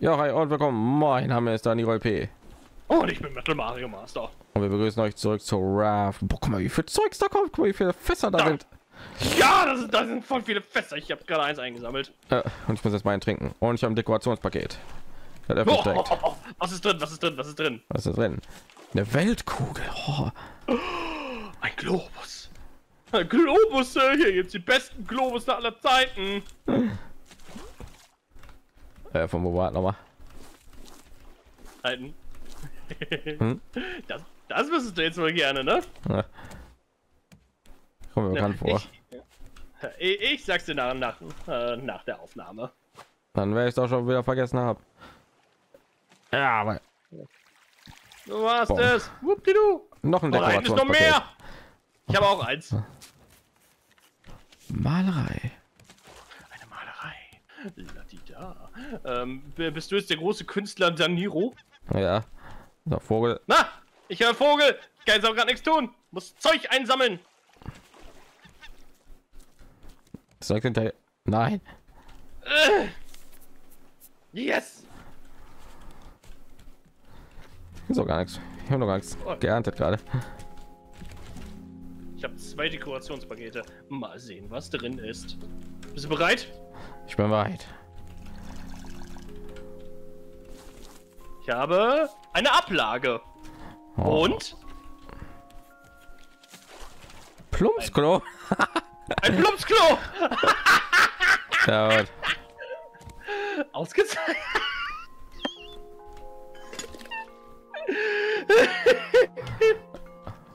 Ja, hi und willkommen. Mein Name ist DanieruLP. Oh, und ich bin Metal Mario Master. Und wir begrüßen euch zurück zu Raft. Boah, guck mal, wie viel Zeugs da kommt. Guck mal, wie viele Fässer da sind. Ja, da sind voll viele Fässer. Ich habe gerade eins eingesammelt. Und ich muss jetzt mal einen trinken. Und ich habe ein Dekorationspaket. Das was ist drin? Was ist drin? Was ist drin? Was ist drin? Eine Weltkugel. Oh. Ein Globus. Ein Globus. Hier gibt's die besten Globus aller Zeiten. Von wo war nochmal? Halten. Hm? Das wüsstest du jetzt mal gerne, ne? Ja. Kommt mir bekannt vor. Ich sag's dir nach der Aufnahme. Dann werde ich doch schon wieder vergessen haben. Ja, aber du warst es. Wuppdidu. Noch ein Dekoration. Noch mehr. Ich habe auch eins. Malerei. Eine Malerei. Ladida. Bist du jetzt der große Künstler Daniero? Ja. Der Vogel. Na, ich höre Vogel. Ich kann jetzt auch gerade nichts tun. Muss Zeug einsammeln. Zeug hinterher. Nein. Yes. So gar nichts. Ich habe noch gar nichts geerntet gerade. Ich habe 2 Dekorationspakete. Mal sehen, was drin ist. Bist du bereit? Ich bin bereit. Ich habe eine Ablage. Oh. Und Plumpsklo. Ein Plumpsklo. Ja, ausgezeichnet.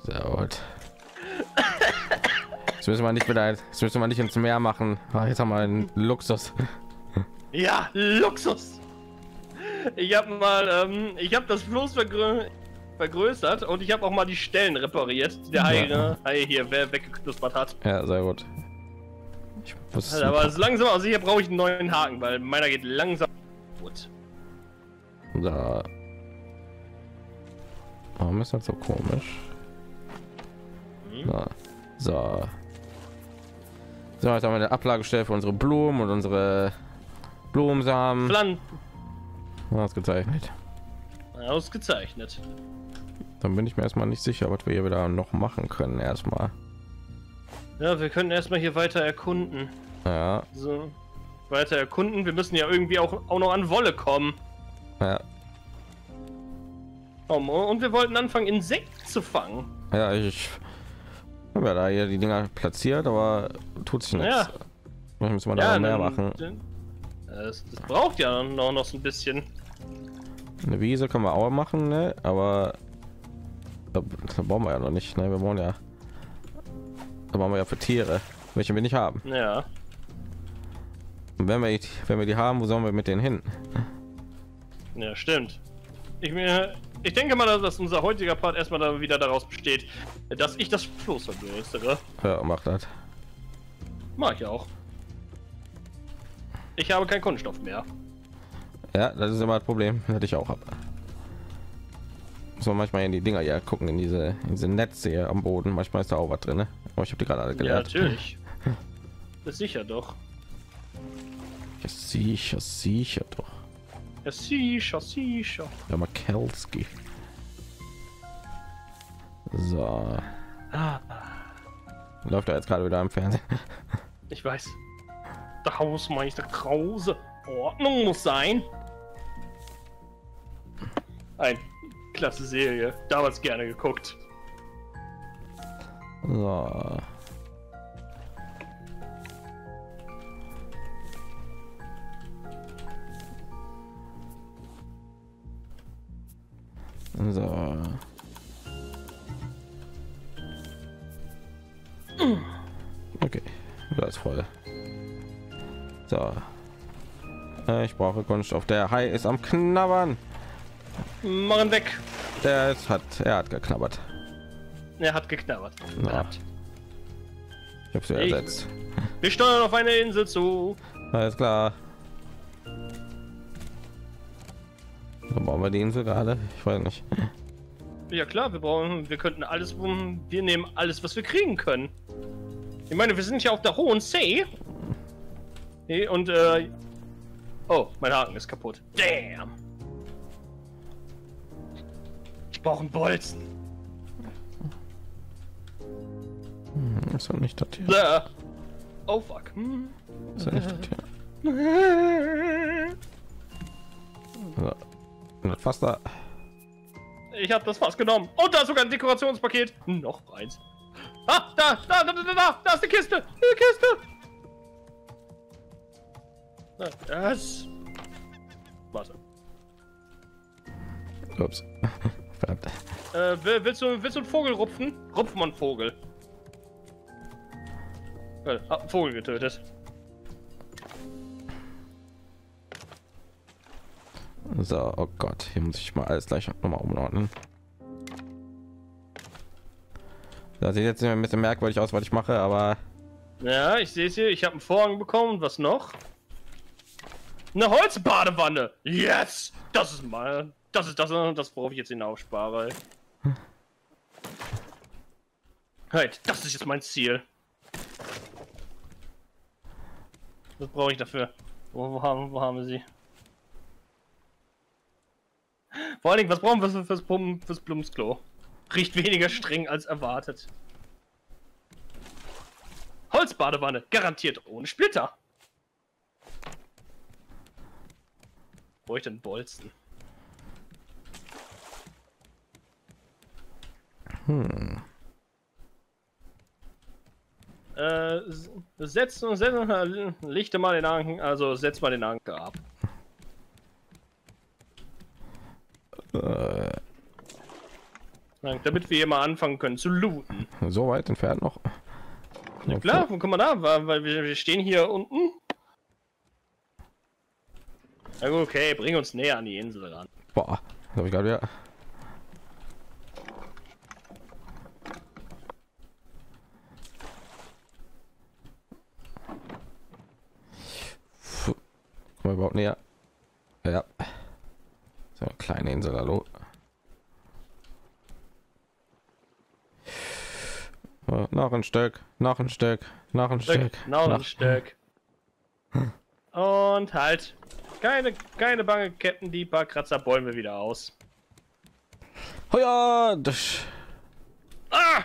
Sehr gut. Jetzt müssen wir nicht wieder, jetzt müssen wir nicht ins Meer machen. Jetzt haben wir einen Luxus. Ja, Luxus. Ich habe mal, ich habe das Floß vergrößert und ich habe auch mal die Stellen repariert, die der Hai hier weggeknuspert hat. Ja, sehr gut. Ich muss also, aber es langsam, also hier brauche ich einen neuen Haken, weil meiner geht langsam gut. Da. Warum ist das so komisch? So. So. So, jetzt haben wir eine Ablagestelle für unsere Blumen und unsere Blumensamen. Pflanzen. Ausgezeichnet. Ausgezeichnet. Dann bin ich mir erstmal nicht sicher, was wir hier wieder noch machen können. Erstmal. Ja, wir können erstmal hier weiter erkunden. Ja. So. Weiter erkunden. Wir müssen ja irgendwie auch noch an Wolle kommen. Ja. Und wir wollten anfangen, Insekten zu fangen. Ja, ich habe ja da hier die Dinger platziert, aber tut sich nichts. Ja. Vielleicht müssen wir da mehr machen. Das braucht ja noch so ein bisschen. Eine Wiese können wir auch machen, ne? Aber da brauchen wir ja noch nicht, ne? Wir wollen ja, da brauchen wir ja für Tiere, welche wir nicht haben. Ja. Und wenn wir die haben, wo sollen wir mit denen hin? Ja, stimmt. Ich denke mal, dass unser heutiger Part erstmal dann wieder daraus besteht, dass ich das Floß vergrößere. Ja, macht das. Mach ich auch. Ich habe keinen Kunststoff mehr. Ja, das ist immer das Problem, das ich auch habe. Muss man manchmal in die Dinger ja gucken, in diese Netze hier am Boden. Manchmal ist da auch was drin. Ne? Aber ich habe die gerade alle gelernt. Ja, natürlich. Das sicher doch. Ja, sicher, sicher doch. Ja, sicher, sicher. Ja, Makelski. So. Läuft da jetzt gerade wieder im Fernsehen. Ich weiß. Der Hausmeister Krause. Ordnung muss sein. Ein klasse Serie. Damals gerne geguckt. So. So. Okay, das ist voll. So. Ich brauche Kunststoff. Der Hai ist am Knabbern. Machen weg. Er hat geknabbert. Er hat geknabbert. Ja. Ich habe sie ersetzt. Wir steuern auf eine Insel zu. Alles klar. Brauchen wir die Insel gerade? Ich weiß nicht. Ja klar, wir könnten alles, wir nehmen alles, was wir kriegen können. Ich meine, wir sind ja auf der hohen See. Und Oh, mein Haken ist kaputt. Damn! Ich brauche einen Bolzen. Hm, ist doch nicht das hier. Da. Oh fuck. Hm. Ist doch nicht das hier. So. Fast da. Ich habe das Fass genommen. Und da ist sogar ein Dekorationspaket. Noch eins. Ah, da ist die Kiste. Eine Kiste. Das. Warte. Ups. Verdammt. Willst du einen Vogel rupfen? Rupfen wir einen Vogel. Hab einen Vogel getötet. So, oh Gott, hier muss ich mal alles gleich nochmal umordnen. Da sieht jetzt ein bisschen merkwürdig aus, was ich mache, aber... Ja, ich sehe es hier, ich habe einen Vorhang bekommen, was noch? Eine Holzbadewanne! Yes! Das ist mal... Das ist das, worauf ich jetzt hinausspare. Halt, das ist jetzt mein Ziel. Was brauche ich dafür? Wo haben wir sie? Vor allen Dingen, was brauchen wir fürs Blumsklo? Riecht weniger streng als erwartet. Holzbadewanne, garantiert ohne Splitter. Wo ich denn Bolzen? Hm. Lichte mal den Anker, also setz mal den Anker ab. Damit wir hier mal anfangen können zu looten. So weit entfernt noch. Ja klar, guck mal da, weil wir stehen hier unten. Na gut, okay, bring uns näher an die Insel ran. Boah, hab ich grad wieder. Kommen wir überhaupt näher? Ja. So eine kleine Insel, hallo. Noch ein Stück, noch ein Stück, noch ein Stück, noch ein Stück. Und halt. Keine Bange, Captain, die paar Kratzer bäumen wir wieder aus. Hoja! Ah!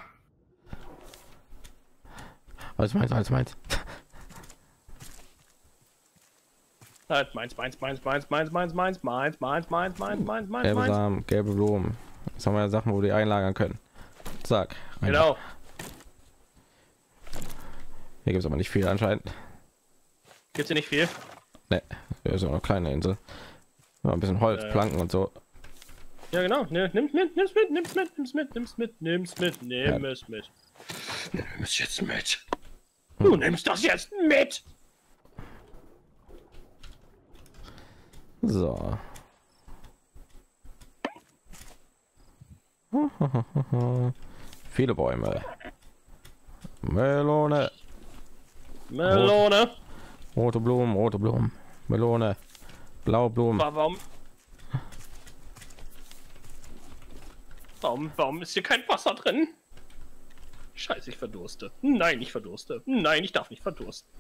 Alles meins. Halt, meins. Gelbe Samen, gelbe Blumen. Jetzt haben wir ja Sachen, wo wir die einlagern können. Zack. Genau. Hier gibt es aber nicht viel anscheinend. Gibt's hier nicht viel? Ne, ist auch eine kleine Insel. Ja, ein bisschen Holz, Planken und so. Ja genau, nimm's mit. Nimm es jetzt mit. Du nimmst das jetzt mit. So. Viele Bäume. Melone. Rote Blumen. Melone. Blaue Blumen. Warum ist hier kein Wasser drin? Scheiße, ich verdurste. Nein, ich verdurste. Nein, ich darf nicht verdursten.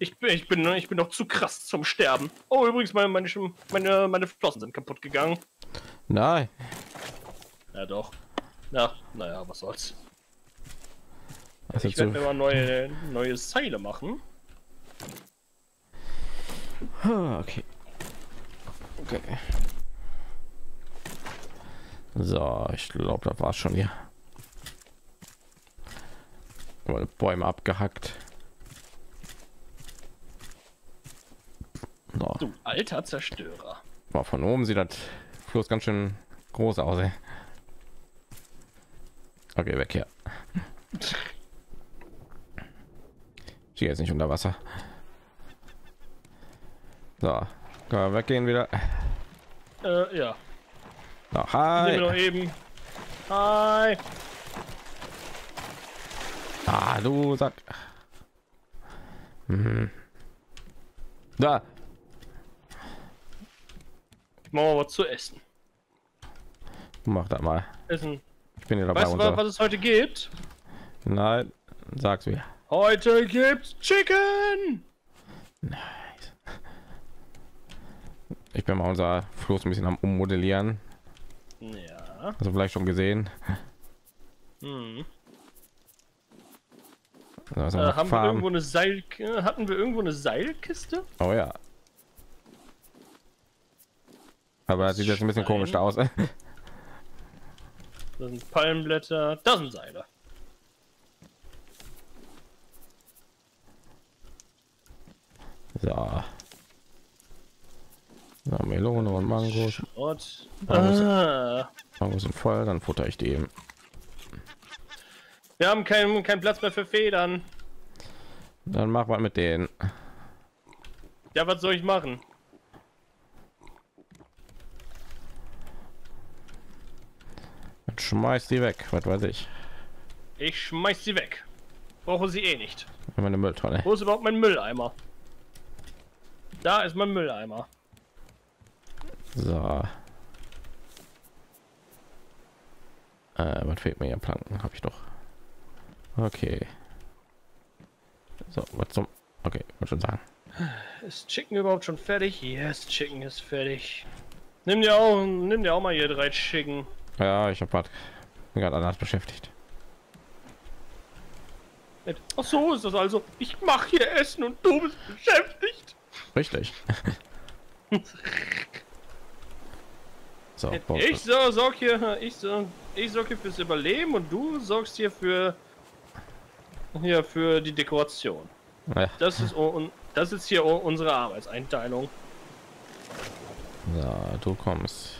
Ich bin noch zu krass zum Sterben. Oh, übrigens, meine Flossen sind kaputt gegangen. Nein. Ja doch. Naja, was soll's. Also ich werde mir mal neue Seile machen. Okay. So, ich glaube, da war schon hier. Bäume abgehackt. So. Du alter Zerstörer. Boah, von oben sieht das Fluss ganz schön groß aus. Ey. Okay, weg hier. Hier ist nicht unter Wasser. So, können wir weggehen wieder? Ja. Ach, hi. Noch eben. Hi. Ah, du Sack. Mhm. Da. Ich mache mal was zu essen. Mach da mal. Essen. Ich bin hier dabei. Weißt du, was es heute gibt? Nein, sag's mir. Heute gibt's Chicken. Nice. Ich bin mal unser Fluss ein bisschen am Ummodellieren. Ja. Also vielleicht schon gesehen. Hm. Also hatten wir irgendwo eine Seilkiste? Oh ja. Aber das sieht jetzt ein bisschen komisch aus. Das sind Palmblätter, das sind Seile. So. Na, Melone und Mangos. Mangos sind voll, dann futter ich die eben. Wir haben keinen Platz mehr für Federn. Dann mach mal mit denen. Ja, was soll ich machen? Dann schmeiß die weg, was weiß ich. Ich schmeiß sie weg. Brauche sie eh nicht. Meine Mülltonne. Wo ist überhaupt mein Mülleimer? Da ist mein Mülleimer. So. Was fehlt mir hier? Planken habe ich doch. Okay. So, was zum... Okay, wollte schon sagen. Ist Chicken überhaupt schon fertig? Yes, Chicken ist fertig. Nimm dir auch mal hier 3 Chicken. Ja, ich habe gerade anders beschäftigt. Ach so, ist das also. Ich mache hier Essen und du bist beschäftigt. Richtig. So, ich sorge hier fürs Überleben und du sorgst hier für die Dekoration. Ja. Das ist hier unsere Arbeitseinteilung. Ja, du kommst.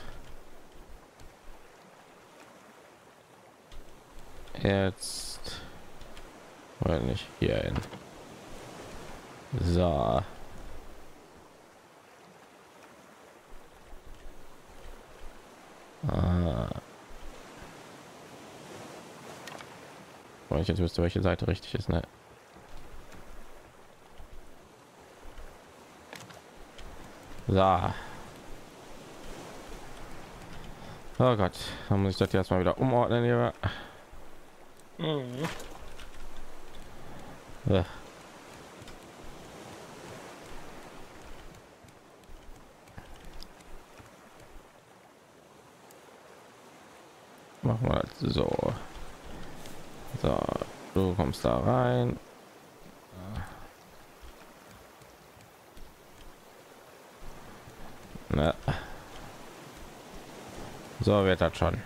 Jetzt oder nicht hier hin. So. Ich jetzt wüsste, welche Seite richtig ist, ne? So. Oh Gott, dann muss ich das jetzt mal wieder umordnen hier. Mhm. Ja. Machen wir das so. So, du kommst da rein. Na. So wird das schon.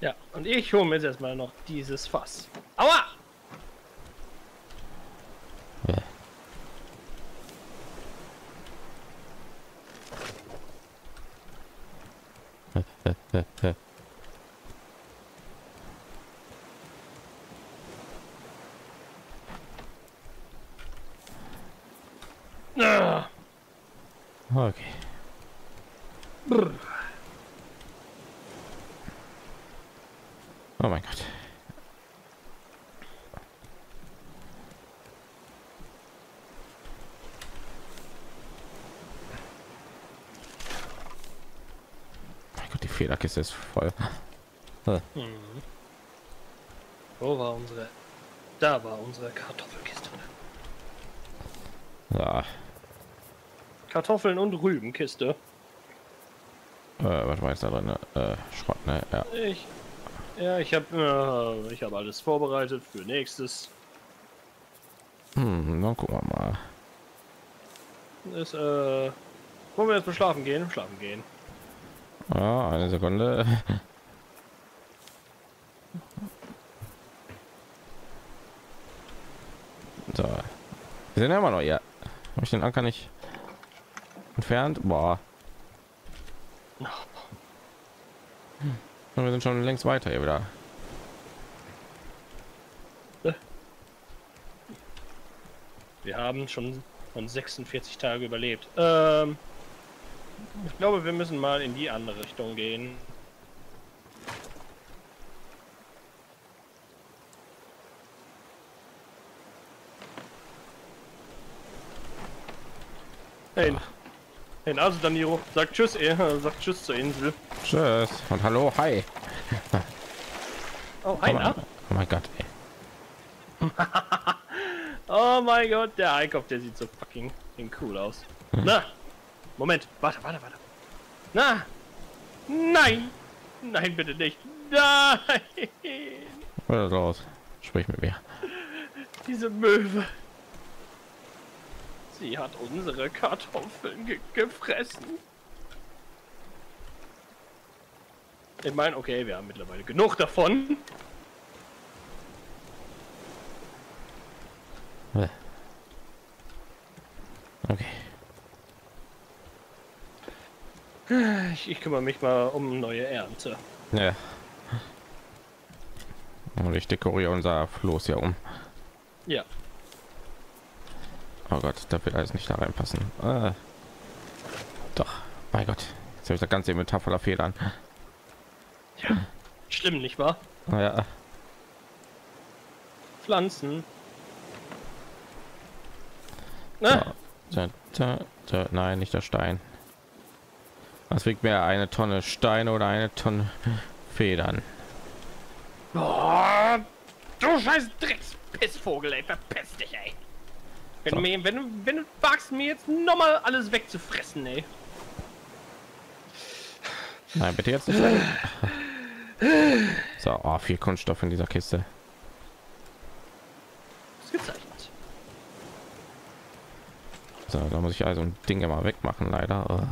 Ja, und ich hole mir jetzt erstmal noch dieses Fass. Aua! Ja. Okay. Brr. Oh mein Gott. Mein Gott, die Federkiste ist voll. Wo war unsere? Da war unsere Kartoffelkiste. Ja. Kartoffeln und Rübenkiste. Was weiß da drin? Schrott, ne? Ja. Ich habe alles vorbereitet für nächstes. Dann gucken wir mal. Wollen wir jetzt mal schlafen gehen? Schlafen gehen. Ja, eine Sekunde. So. Wir sind ja immer noch hier. Habe ich den Anker nicht entfernt? Boah. Wir sind schon längst weiter hier wieder. Wir haben schon 46 Tage überlebt. Ich glaube, wir müssen mal in die andere Richtung gehen. Hey. Also Daniero, sagt tschüss, sagt tschüss zur Insel. Tschüss und hallo, hi. Oh, hi, na? Oh mein Gott, ey. Oh mein Gott, der Eikopf, der sieht so fucking cool aus. Na, Moment, warte. Na! Nein! Nein, bitte nicht! Nein! Hör raus. Sprich mit mir. Diese Möwe. Sie hat unsere Kartoffeln gefressen. Ich meine, okay, wir haben mittlerweile genug davon. Okay. Ich kümmere mich mal um neue Ernte. Ja. Und ich dekoriere unser Floß hier um. Ja. Oh Gott, da wird alles nicht da reinpassen. Doch, mein Gott. Jetzt habe ich das ganze Inventar voller Federn. Ja, schlimm, nicht wahr? Ja. Pflanzen. Na? Nein, nicht der Stein. Was wiegt mehr, eine Tonne Steine oder eine Tonne Federn? Oh, du scheiß Dreckspissvogel, ey, verpiss dich, ey. Wenn, so. wenn du wagst, mir jetzt noch mal alles wegzufressen, ey. Nein, bitte jetzt nicht. So, oh, viel Kunststoff in dieser Kiste. Das gezeichnet. So, da muss ich also ein Ding immer wegmachen, leider. Oh.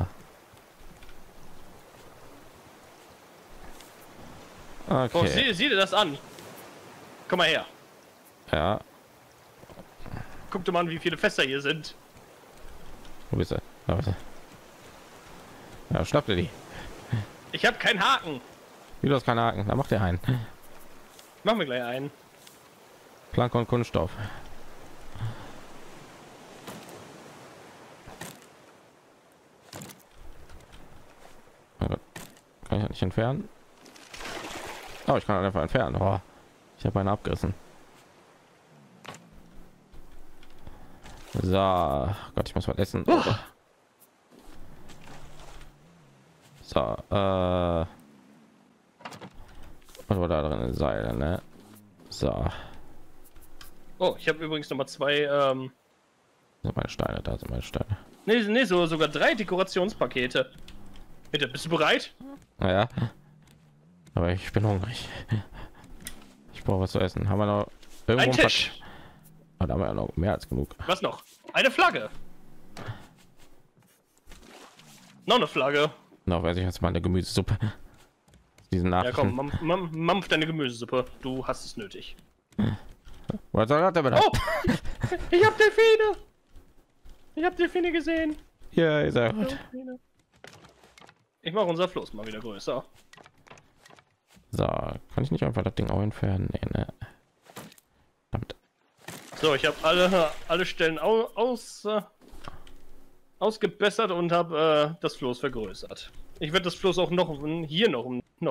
Okay. Oh, sieh dir das an. Komm mal her. Ja. Guck dir mal an, wie viele Fässer hier sind. Wo bist du? Da bist du. Ja, schnapp dir die. Ich habe keinen Haken. Wie, du hast keinen Haken? Da macht er einen. Machen wir gleich einen. Plank und Kunststoff. Kann ich nicht entfernen? Oh, ich kann einfach entfernen. Oh, ich habe einen abgerissen. So, Gott, ich muss was essen. Oh. So, was war da drin? Seile, ne? So. Oh, ich habe übrigens noch mal zwei. Sind meine Steine, da sind meine Steine. Nee, sogar drei Dekorationspakete. Bitte, bist du bereit? Ja. Aber ich bin hungrig. Ich brauche was zu essen. Haben wir noch irgendwo einen Tisch? Da haben wir ja noch mehr als genug. Was noch? Eine Flagge. Noch eine Flagge. Noch weiß ich jetzt mal eine Gemüsesuppe. Diesen Nachrichten. Ja, komm, mampf deine Gemüsesuppe. Du hast es nötig. Was soll das damit? Oh! Ich hab Delfine. Ich hab Delfine gesehen. Ja, ist er gut. Ich mache unser Floß mal wieder größer. So, kann ich nicht einfach das Ding auch entfernen? Nee, ne. Damit. So, ich habe alle Stellen ausgebessert und habe das Floß vergrößert. Ich werde das Floß auch noch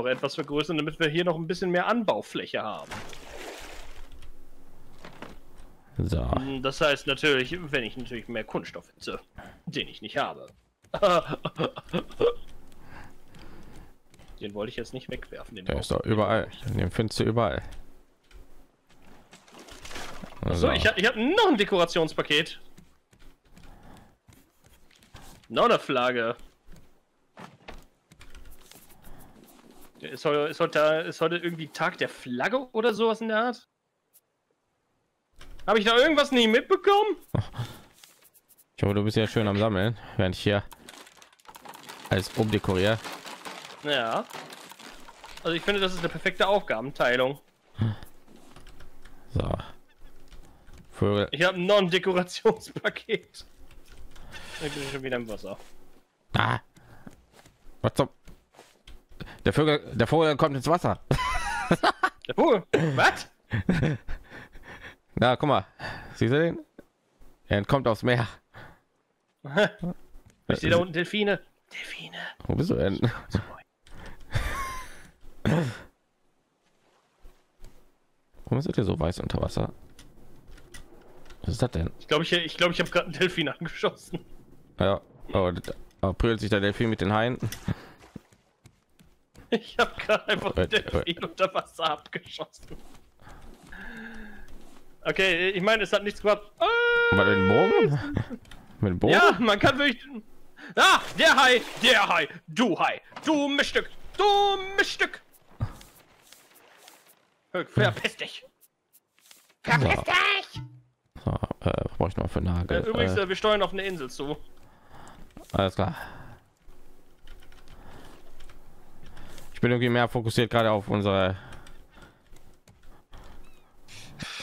etwas vergrößern, damit wir hier noch ein bisschen mehr Anbaufläche haben. So. Das heißt natürlich, wenn ich natürlich mehr Kunststoff hätte, den ich nicht habe. Den wollte ich jetzt nicht wegwerfen. Den der ist doch überall. Den findest du überall. Also. So, ich habe noch ein Dekorationspaket. Noch eine Flagge. Ist heute irgendwie Tag der Flagge oder sowas in der Art? Habe ich da irgendwas nie mitbekommen? Ich hoffe, du bist ja schön am Sammeln, während ich hier alles umdekoriere. Ja, also ich finde, das ist eine perfekte Aufgabenteilung. So. Vögel. Ich habe noch ein Dekorationspaket. Ich bin schon wieder im Wasser. Ah. Was zum... Der Vogel kommt ins Wasser. Der Vogel? Was? Na, guck mal. Siehst du den? Er kommt aufs Meer. Ich sehe da unten Delfine. Delfine. Wo bist du denn? Warum seid ihr so weiß unter Wasser? Was ist das denn? Ich glaube, ich habe gerade einen Delfin angeschossen. Ja, aber prügelt sich der Delfin mit den Haien? Ich habe gerade einfach einen Delfin unter Wasser abgeschossen. Okay, ich meine, es hat nichts gebracht. Mit dem Bogen? Ja, man kann wirklich... Ah, der Hai, du Miststück, Verpiss dich! Verpiss dich! So, was brauche ich noch für einen Nagel? Übrigens, wir steuern auf eine Insel zu. Alles klar. Ich bin irgendwie mehr fokussiert gerade auf unsere...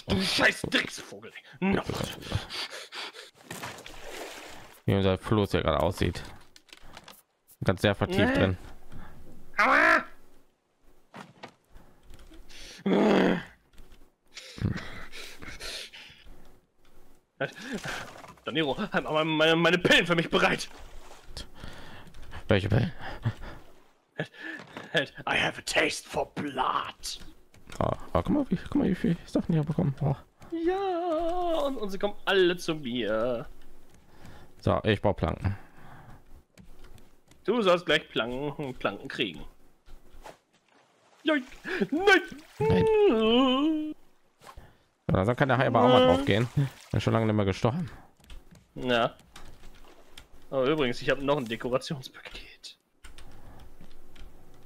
Du scheiß Drecksvogel! No. Wie unser Floß ja gerade aussieht. Ganz sehr vertieft drin. Aua. Daniero, hat meine Pillen für mich bereit. Welche Pillen? I have a taste for blood. Oh, guck mal, wie viel Sachen ich bekommen. Oh. Ja, und sie kommen alle zu mir. So, ich brauche Planken. Du sollst gleich Planken kriegen. Nein, nein. Da also kann der Hai aber auch mal drauf gehen. Bin schon lange nicht mehr gestochen. Ja. Aber übrigens, ich habe noch ein Dekorationspaket.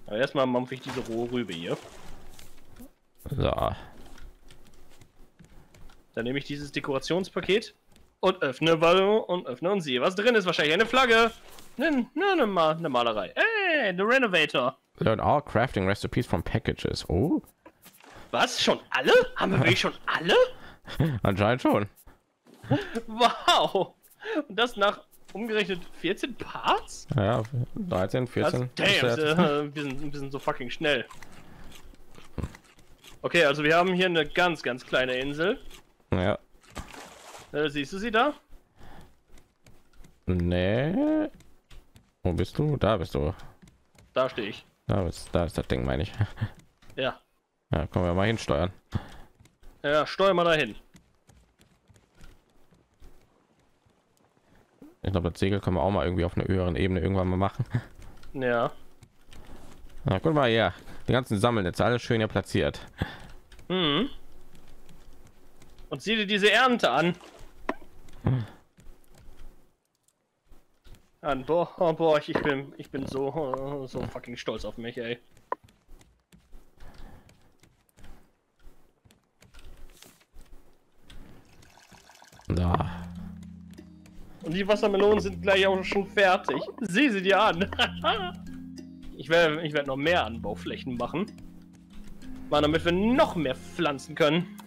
Aber erstmal mampfe ich diese rohe Rübe hier. So. Dann nehme ich dieses Dekorationspaket und öffne und sehe, was drin ist. Wahrscheinlich eine Flagge. Eine Malerei. Hey, The Renovator. Learn all crafting recipes from packages. Oh. Was? Schon alle? Haben wir wirklich schon alle? Anscheinend schon. Wow. Und das nach umgerechnet 14 Parts? Ja, 13, 14. Also, damn, wir sind so fucking schnell. Okay, also wir haben hier eine ganz kleine Insel. Ja. Siehst du sie da? Nee. Wo bist du? Da bist du. Da stehe ich. Da ist das Ding, meine ich. Ja. Ja, kommen wir mal hinsteuern. Ja, steuern mal dahin. Ich glaube, das Segel können wir auch mal irgendwie auf einer höheren Ebene irgendwann mal machen. Ja. Na, guck mal hier. Die ganzen Sammeln jetzt alles schön hier platziert. Mhm. Und sieh dir diese Ernte an. Boah, ich bin so fucking stolz auf mich, ey. Da. Und die Wassermelonen sind gleich auch schon fertig. Sieh sie dir an. Ich werde noch mehr Anbauflächen machen, damit wir noch mehr pflanzen können.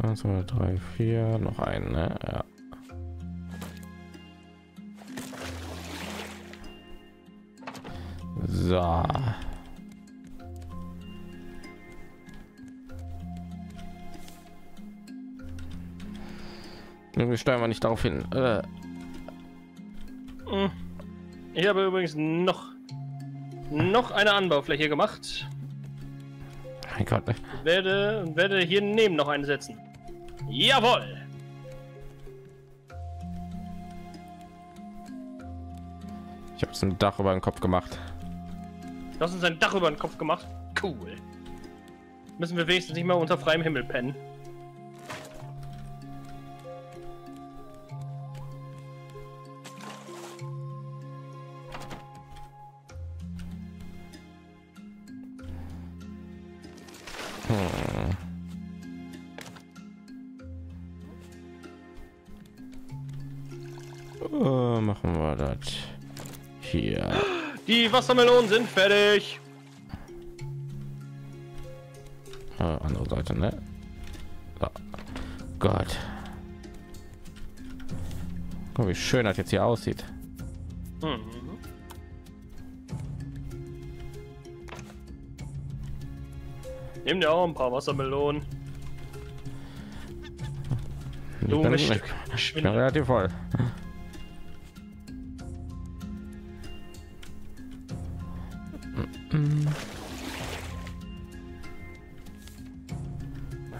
Also 3, 4, noch einen. Ne? Ja. So. Irgendwie steuern wir nicht darauf hin. Ich habe übrigens noch eine Anbaufläche gemacht. Mein Gott. Ich werde hier neben noch einen setzen. Jawohl. Ich habe es ein Dach über den Kopf gemacht. Du hast uns ein Dach über den Kopf gemacht? Cool. Müssen wir wenigstens nicht mal unter freiem Himmel pennen. Machen wir das hier. Die Wassermelonen sind fertig. Andere Seite, ne? Oh Gott. Guck mal, wie schön das jetzt hier aussieht. Nimm dir auch ein paar Wassermelonen. Du ich bin relativ voll.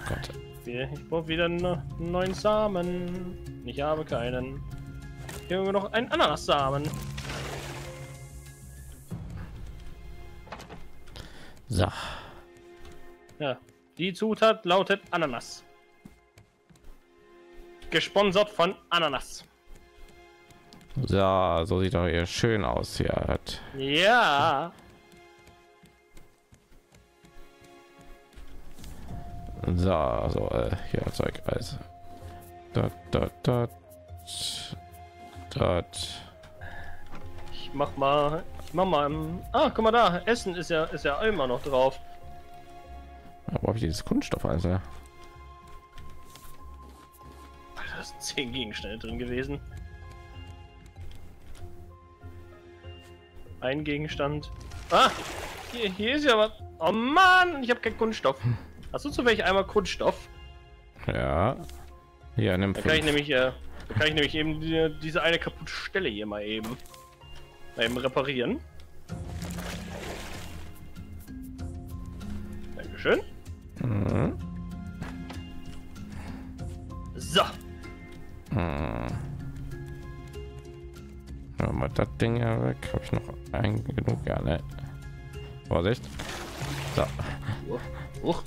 Gott. Ich brauche wieder einen neuen Samen. Ich habe keinen. Hier haben wir noch einen Ananassamen. So. Ja, die Zutat lautet Ananas. Gesponsert von Ananas. Ja, so sieht doch eher schön aus hier. Ja. So, so hier Zeug alles. Da, da, da, da. Ich mach mal. Ah, guck mal da. Essen ist ja immer noch drauf. Aber habe ich dieses Kunststoff also? Da sind 10 Gegenstände drin gewesen. Ein Gegenstand. Ah, hier ist ja was. Oh Mann, ich habe keinen Kunststoff. Hast du zufällig einmal Kunststoff? Ja. Ja, nimm da kann ich nämlich, eben diese eine kaputte Stelle hier mal eben reparieren. Dankeschön. Mhm. So. Mhm. Mal das Ding ja weg. Habe ich noch ein genug? Ja, ne. Vorsicht. So. Hoch.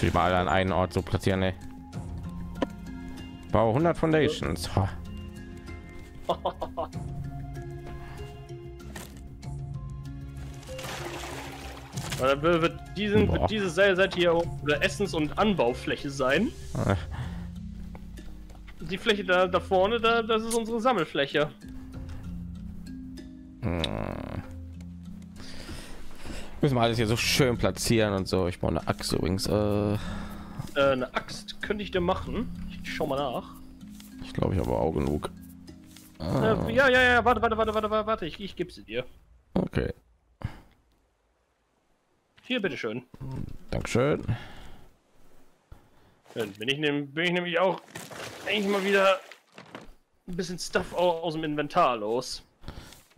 Ich mal an einen Ort so platzieren. Ne? Bau 100 Foundations. Oh. Dann wird diese Seite hier oder Essens- und Anbaufläche sein. Die Fläche da vorne, das ist unsere Sammelfläche. Müssen wir alles hier so schön platzieren und so. Ich brauche eine Axt übrigens. Eine Axt könnte ich dir machen. Ich schau mal nach. Ich glaube, ich habe auch genug. Ja, warte. Ich gebe sie dir. Okay. Hier, bitteschön. Dankeschön. Dann bin ich nämlich auch eigentlich mal wieder ein bisschen Stuff aus dem Inventar los.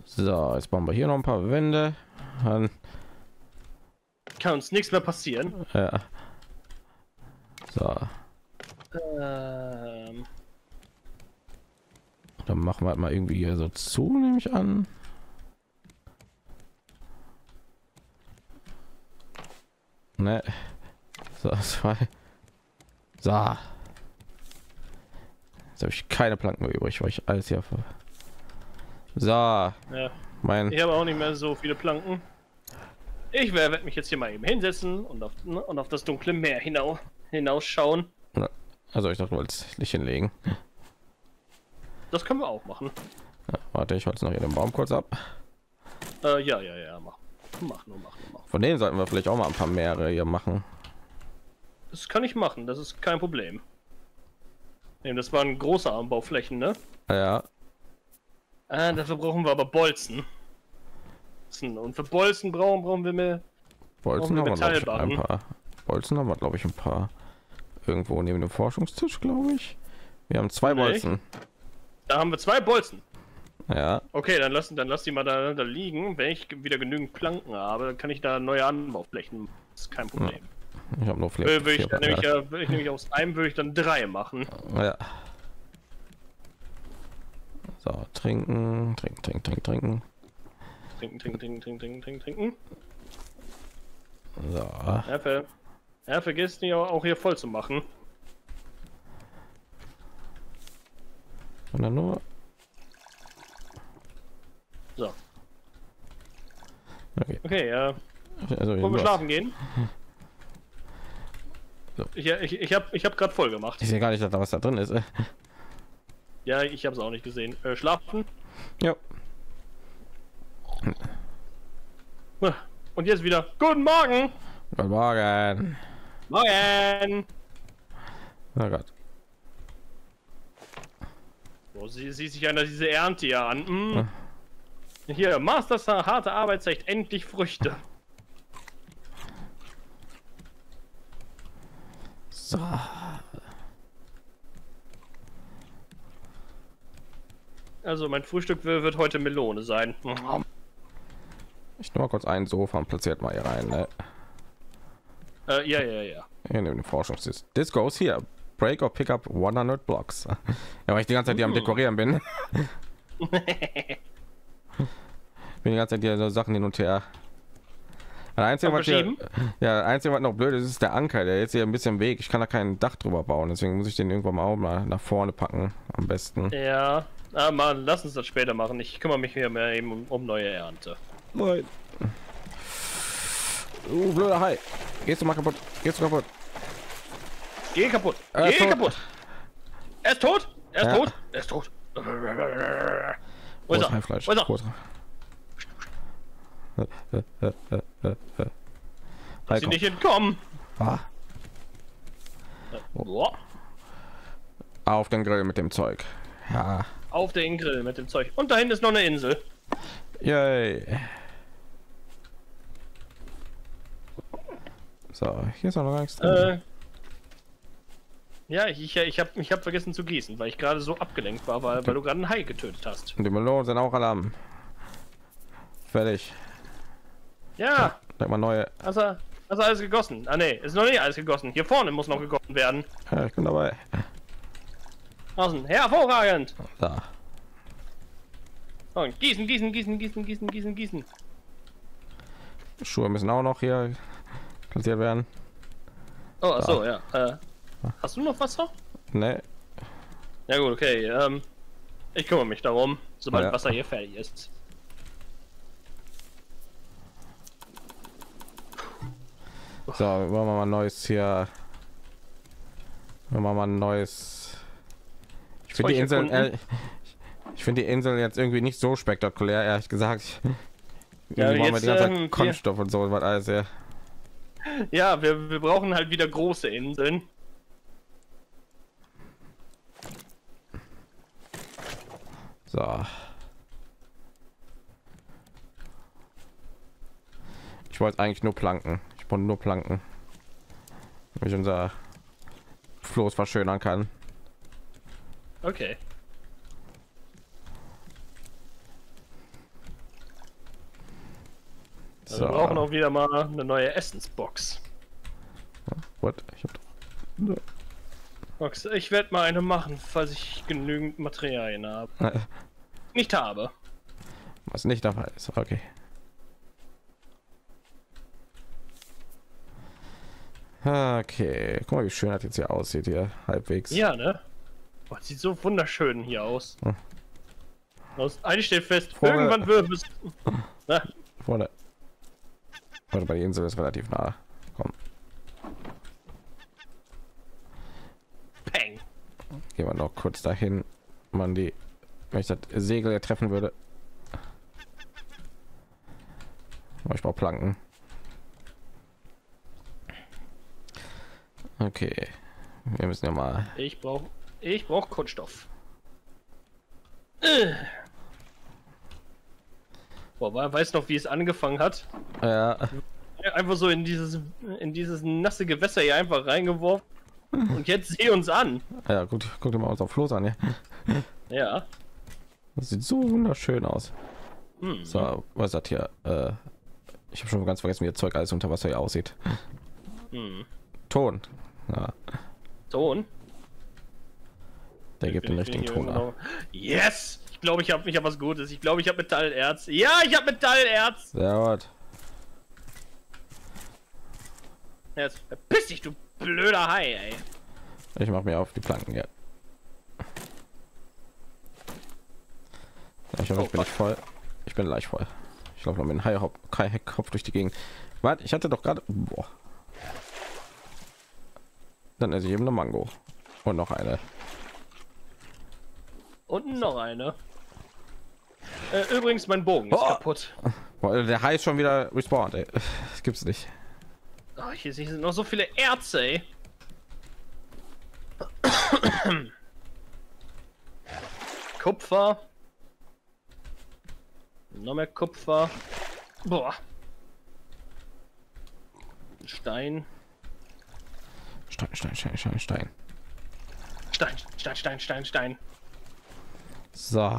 So, jetzt bauen wir hier noch ein paar Wände. Dann kann uns nichts mehr passieren. Ja. So. Dann machen wir halt mal irgendwie hier so zu, nehme ich an. Ne. So, zwei. So. Jetzt habe ich keine Planken mehr übrig, weil ich alles hier. So. Ja. Ich habe auch nicht mehr so viele Planken. Ich werde mich jetzt hier mal eben hinsetzen und auf das dunkle Meer hinausschauen. Also ich dachte, du wolltest nicht hinlegen. Das können wir auch machen. Ja, warte, ich holze noch hier den Baum kurz ab. Ja, mach. Von denen sollten wir vielleicht auch mal ein paar mehrere hier machen. Das kann ich machen, das ist kein Problem. Das waren große Anbauflächen, ne? Ja. Dafür brauchen wir aber Bolzen. Und für Bolzen brauchen wir mehr Bolzen. Haben wir ein paar Bolzen, haben wir glaube ich ein paar irgendwo neben dem Forschungstisch, glaube ich. Wir haben 2 Bolzen. Da haben wir 2 Bolzen. Ja. Okay, dann lass die mal da liegen. Wenn ich wieder genügend Planken habe, kann ich da neue Anbauflächen. Das ist kein Problem. Ja. Ich habe noch Flächen. Würde ich nämlich aus einem würde ich dann 3 machen. Ja. So, trinken. Trinken. So. Ja, vergiss nicht auch hier voll zu machen. Und dann nur. So. Okay, ja. Also, wollen wir schlafen gehen? So. Ich hab gerade voll gemacht. Ich sehe gar nicht, dass da was da drin ist. Ja, ich habe es auch nicht gesehen. Schlafen? Ja. Und jetzt wieder guten Morgen. Guten Morgen. Morgen. Oh Gott. So, sie sieht sich an, dass diese Ernte hier an. Hm. Hier, Masters harte Arbeit zeigt endlich Früchte. So. Also mein Frühstück wird heute Melone sein. Ich nehme mal kurz ein Sofa und platziert mal hier rein. Ne? Ja. Hier neben dem Forschungssitz. This goes here. Break or pick up 100 blocks. Ja, weil ich die ganze Zeit hier am Dekorieren bin. Bin die ganze Zeit hier so Sachen hin und her. Das Einzige, was noch blöd ist, ist der Anker, der jetzt hier ein bisschen weg. Ich kann da kein Dach drüber bauen, deswegen muss ich den irgendwann mal, nach vorne packen am besten. Ja, Mann, lass uns das später machen. Ich kümmere mich hier mehr eben um neue Ernte. Nein. Blöder Hai. Gehst du mal kaputt? Gehst du kaputt? Geh kaputt! Geh kaputt! Er ist tot! Er ist tot! Er ist tot! Wo ist er? Wo ist er? Lass ihn nicht entkommen! Ah. Auf den Grill mit dem Zeug. Ja. Auf den Grill mit dem Zeug. Und da hinten ist noch eine Insel. Yay. So, hier ist auch noch nichts drin. Ja, ich hab vergessen zu gießen, weil ich gerade so abgelenkt war, weil du gerade einen Hai getötet hast. Und die Melonen sind auch Alarm. Fertig. Ja. Denk mal neue. Hast du alles gegossen? Ah ne, ist noch nicht alles gegossen. Hier vorne muss noch gegossen werden. Ja, ich bin dabei. Außen, hervorragend. Da. Und gießen, gießen, gießen, gießen, gießen, gießen, gießen. Schuhe müssen auch noch hier platziert werden. Oh, achso, ja. Hast du noch Wasser? Nee. Ja gut, okay. Ich kümmere mich darum, sobald Wasser hier fertig ist. So, wollen wir mal neues hier. Wollen wir mal ein neues. Ich finde die Insel. Ich finde die Insel jetzt irgendwie nicht so spektakulär, ehrlich gesagt. Ja, jetzt, die ganze Zeit Kunststoff und so was alles. Ja, ja wir brauchen halt wieder große Inseln. So. Ich wollte eigentlich nur Planken. Ich brauche nur Planken, damit ich unser Floß verschönern kann. Okay. Also so. Wir brauchen auch wieder mal eine neue Essensbox. What? Ich hab... Box. Ich werde mal eine machen, falls ich genügend Materialien habe. Nicht habe. Was nicht dabei ist, okay. Okay, guck mal, wie schön das jetzt hier aussieht, hier halbwegs. Ja, ne? Boah, sieht so wunderschön hier aus. Eigentlich steht fest, vorne. Irgendwann wird es... Vorne. Warte, bei der Insel ist relativ nah. Komm. Peng. Gehen wir noch kurz dahin, man die... Wenn ich das Segel treffen würde. Aber ich brauche Planken. Okay, wir müssen ja mal. Ich brauche Kunststoff. Boah, wer weiß noch, wie es angefangen hat. Ja. Einfach so in dieses nasse Gewässer hier einfach reingeworfen. Und jetzt sehe uns an. Ja, gut, guck dir mal unser Floß an. Ja. Ja. Das sieht so wunderschön aus. Hm. So, was hat hier? Ich habe schon ganz vergessen, wie das Zeug alles unter Wasser hier aussieht. Hm. Ton. Ja. Ton? Der gibt den richtigen Ton ab. Yes! Ich glaube, ich habe was Gutes. Ich glaube, ich habe Metallerz. Ja, ich habe Metallerz! Sehr gut. Jetzt verpiss dich, du blöder Hai, ey. Ich mache mir auf die Planken, ja. Ich hoffe, ich bin nicht voll. Ich bin leicht voll. Ich glaube, noch mit dem Hai-Kopf durch die Gegend. Warte, ich hatte doch gerade... Dann esse ich eben eine Mango. Und noch eine. Und noch eine. Übrigens, mein Bogen ist kaputt. Boah, der Hai ist schon wieder respawned, ey. Das gibt's nicht. Oh, hier sind noch so viele Erze, ey. Kupfer. Noch mehr Kupfer. Boah. Stein. Stein. So.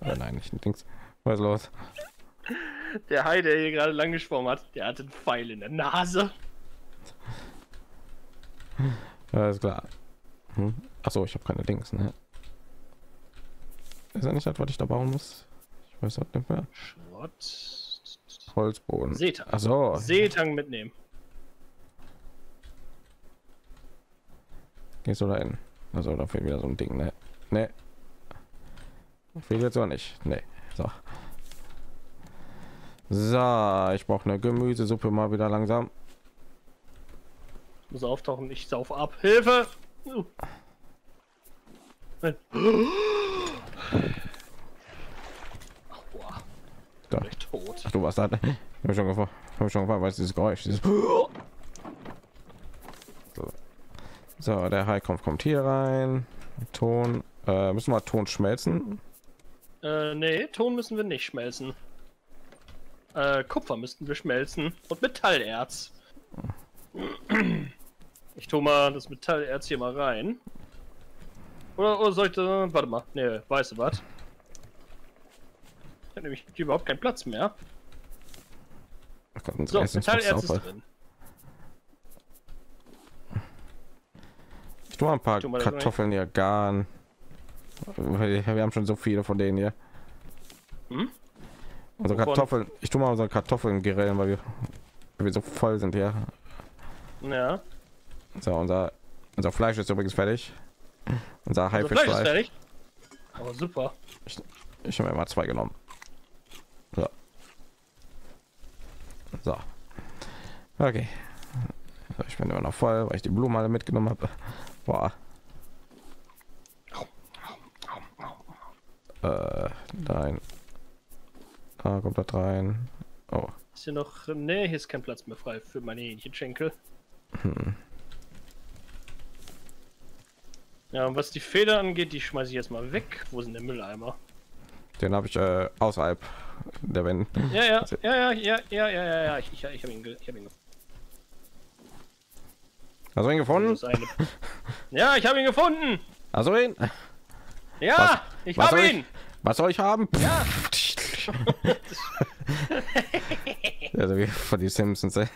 Oh nein, nicht links. Was ist los? Der Hai, der hier gerade lang geschwommen hat, der hat einen Pfeil in der Nase. Alles klar. Hm? Achso, ich habe keine Dings, ne? Ist ja nicht das, was ich da bauen muss? Ich weiß halt nicht mehr. Schrott. Holzboden. Seetang. Also Seetang mitnehmen. Gehst du da hin? Also da fehlt wieder so ein Ding. Ne, ne. Fehlt jetzt auch nicht. Ne. So. So, ich brauche eine Gemüsesuppe mal wieder langsam. Ich muss auftauchen, ich sauf ab. Hilfe! Nein. Ach, boah. Da. Ich bin tot. Ach, du warst da. Hab ich schon gefahren. Weißt du, dieses Geräusch. Dieses so. So, der Heilkampf kommt hier rein. Ton. Müssen wir Ton schmelzen? Nee, Ton müssen wir nicht schmelzen. Kupfer müssten wir schmelzen. Und Metallerz. Ich tue mal das Metallerz hier mal rein. Oder soll ich da... Warte mal. Nee, weißt du was? Ich habe nämlich überhaupt keinen Platz mehr. Gott, so, Metallerz ist drin. Ich tue mal ein paar Kartoffeln hier garen. Wir haben schon so viele von denen hier. Hm? Also Kartoffeln. Ich tue mal unsere Kartoffeln grillen, weil wir so voll sind hier. Ja. So, unser Fleisch ist übrigens fertig. Unser Haifischfleisch ist fertig. Aber super. Ich habe mir mal 2 genommen. So. So. Okay. So, ich bin immer noch voll, weil ich die Blumen alle mitgenommen habe. Boah. Nein. Da kommt das rein. Oh. Ist hier noch... Nee, hier ist kein Platz mehr frei für meine Hähnchenschenkel. Hm. Ja, und was die Feder angeht, die schmeiße ich jetzt mal weg. Wo sind der Mülleimer? Den habe ich außerhalb der Wände. Ja. Ich habe ihn gefunden. Hast du ihn gefunden? Ja, ich habe ihn gefunden. Also ihn? Ja, ich habe ihn. Was soll ich haben? Ja. Also wie von die Simpsons, ey.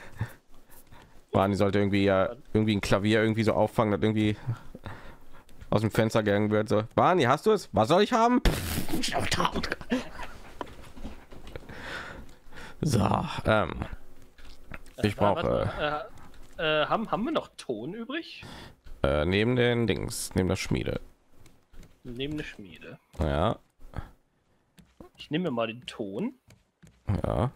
Man, die sollte irgendwie ein Klavier irgendwie so auffangen, dass irgendwie aus dem Fenster gegangen wird. So, Barney, hast du es? Was soll ich haben? So, ich brauche. Haben wir noch Ton übrig? Neben den Dings, neben der Schmiede. Neben der Schmiede. Ja. Ich nehme mal den Ton. Ja.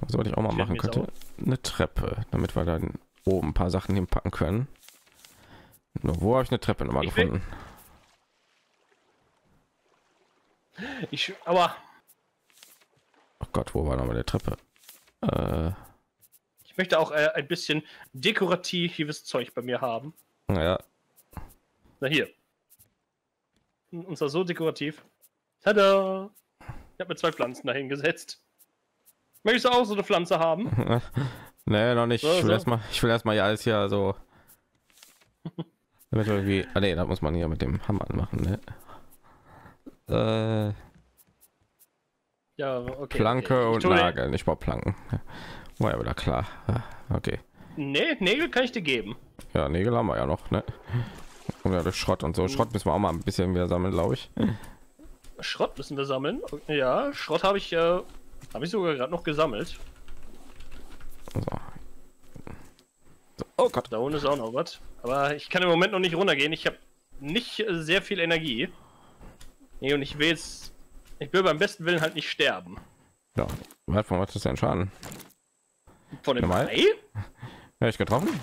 Was sollte ich auch mal machen könnte? Eine Treppe, damit wir dann oben ein paar Sachen hinpacken können. Nur wo habe ich eine Treppe nochmal gefunden? Aber oh Gott, wo war nochmal der Treppe? Ich möchte auch ein bisschen dekoratives Zeug bei mir haben. Ja. Na hier. Und zwar so dekorativ. Tada! Ich habe mir 2 Pflanzen dahin gesetzt. Möchtest du auch so eine Pflanze haben? Nee, noch nicht. So, ich will erstmal hier alles hier so. Damit irgendwie. Ah, nee, da muss man hier mit dem Hammer anmachen. Ne? Ja, okay. Planke okay. Und Nagel. Ich brauche Planken. War ja wieder klar. Okay. Nee, Nägel kann ich dir geben. Ja, Nägel haben wir ja noch. Ne? Und ja, durch Schrott und so. Schrott müssen wir auch mal ein bisschen wieder sammeln, glaube ich. Schrott müssen wir sammeln. Ja, Schrott habe ich sogar gerade noch gesammelt. So. So, oh Gott, da unten ist auch noch was. Aber ich kann im Moment noch nicht runtergehen. Ich habe nicht sehr viel Energie. Nee, und ich will jetzt, ich will beim besten Willen halt nicht sterben. Ja, von was ist denn Schaden? Von dem Mai? Ja, ich getroffen.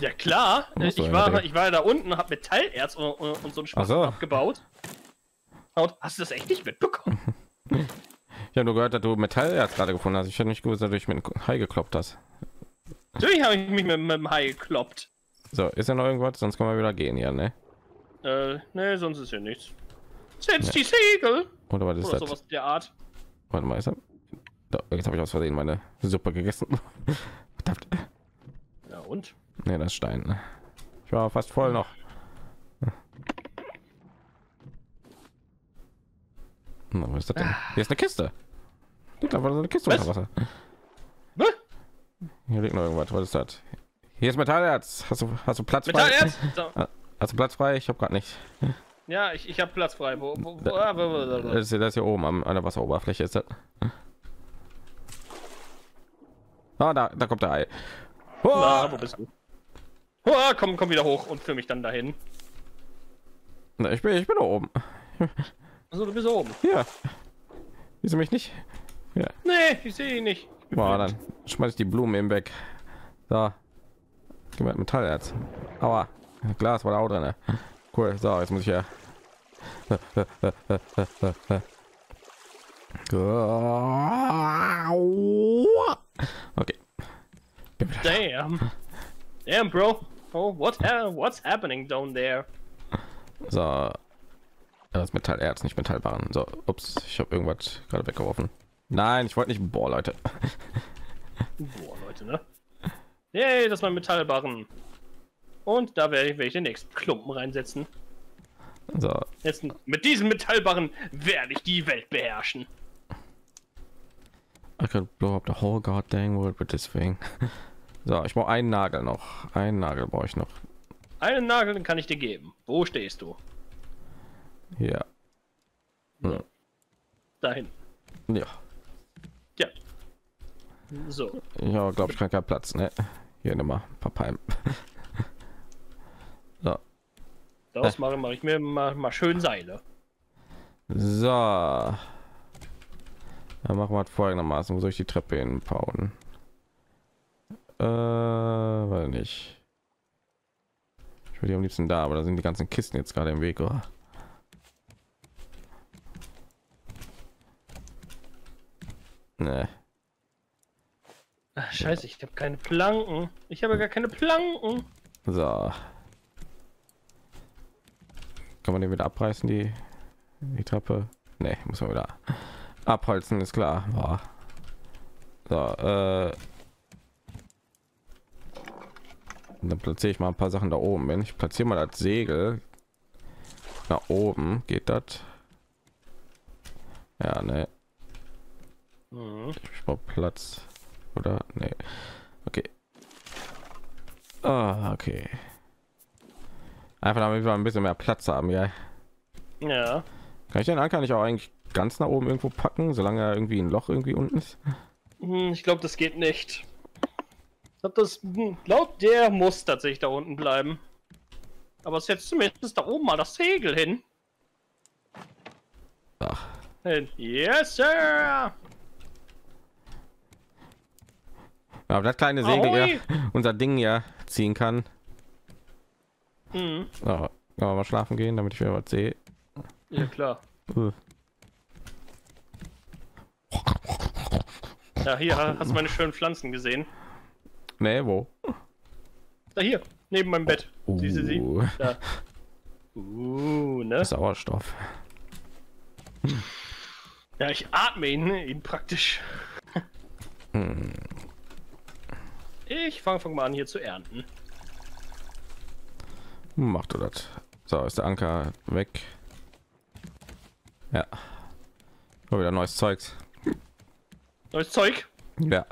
Ja klar, ich war da unten, habe Metallerz und so ein Spaß abgebaut. Hast du das echt nicht mitbekommen? Ich habe nur gehört, dass du Metallerz gerade gefunden hast. Ich hätte nicht gewusst, dass du dich mit dem Hai gekloppt hast. Natürlich habe ich mich mit dem Hai gekloppt. So, ist ja noch irgendwas? Sonst können wir wieder gehen, ja, ne? Ne, sonst ist hier nichts. Setz die Segel! Oder was ist das? Sowas der Art. Warte mal, jetzt habe ich aus Versehen meine Suppe gegessen. Verdammt. Ja und? Ne, das ist Stein. Ne? Ich war fast voll noch. Was ist das denn? Hier ist eine Kiste. Da war so eine Kiste unter Wasser. Was? Hier liegt noch irgendwas. Was ist das? Hier ist Metallerz. Hast du Platz frei? Metallerz? Hast du Platz frei? Ich habe gerade nicht. Ja, ich habe Platz frei. Das hier oben an der Wasseroberfläche ist das. Ah, da kommt der Ei. Oh! Na, wo bist du? Oh, komm wieder hoch und führ mich dann dahin. Na, ich bin da oben. Also du bist oben. Ja. Siehst du mich nicht? Ja. Nee, ich sehe ihn nicht. Boah, dann schmeiß ich die Blumen eben weg. Da. Gib mir Metallerz. Aber Glas war da auch drin. Cool. So, jetzt muss ich ja. Okay. Damn, bro. Oh, what's happening down there? So. Das Metallerz, nicht Metallbarren. So, ups, ich habe irgendwas gerade weggeworfen. Nein, ich wollte nicht. Boah, Leute, ne? Yay, das war Metallbarren. Und da werde ich den nächsten Klumpen reinsetzen. So. Jetzt mit diesem Metallbarren werde ich die Welt beherrschen. I could blow up the whole goddamn world with this thing. So, ich brauche einen Nagel noch. Einen Nagel brauche ich noch. Einen Nagel, den kann ich dir geben. Wo stehst du? Ja. Ja. Dahin. Ja. Ja. So. Ja, glaube ich, kann keinen Platz, ne? Hier nochmal ein paar Palmen. So. Daraus mache ich mir mal schön Seile. So. Dann machen wir folgendermaßen. Wo soll ich die Treppe hinbauen? Weil nicht. Ich würde am liebsten da, aber da sind die ganzen Kisten jetzt gerade im Weg, oder? Nee. Ach, scheiße, ich habe keine Planken. Ich habe gar keine Planken. So. Kann man den wieder abreißen, die Treppe? Nee, muss man wieder abholzen, ist klar. Boah. So, dann platziere ich mal ein paar Sachen da oben. Wenn ich platziere mal das Segel nach oben, geht das? Ja, ne. Ich brauche Platz, oder? Nee. Okay. Ah, okay. Einfach damit wir ein bisschen mehr Platz haben, ja. Ja. Kann ich den Anker nicht auch eigentlich ganz nach oben irgendwo packen, solange er irgendwie ein Loch irgendwie unten ist? Ich glaube, das geht nicht. Ich glaube, der muss tatsächlich da unten bleiben. Aber es ist jetzt zumindest da oben mal das Segel hin. Ach. Yes, sir. Aber das kleine Segel, ja, unser Ding ja ziehen kann. Mhm. So, mal schlafen gehen, damit ich wieder was sehe. Ja, klar. Ja, hier hast du meine schönen Pflanzen gesehen. Nee, wo? Da hier, neben meinem Bett. Siehst du sie? Da. Ne? Sauerstoff. Ja, ich atme ihn praktisch. Hm. Ich fange mal an hier zu ernten. Macht du das? So, ist der Anker weg. Ja. Oh, wieder neues Zeugs. Neues Zeug? Ja.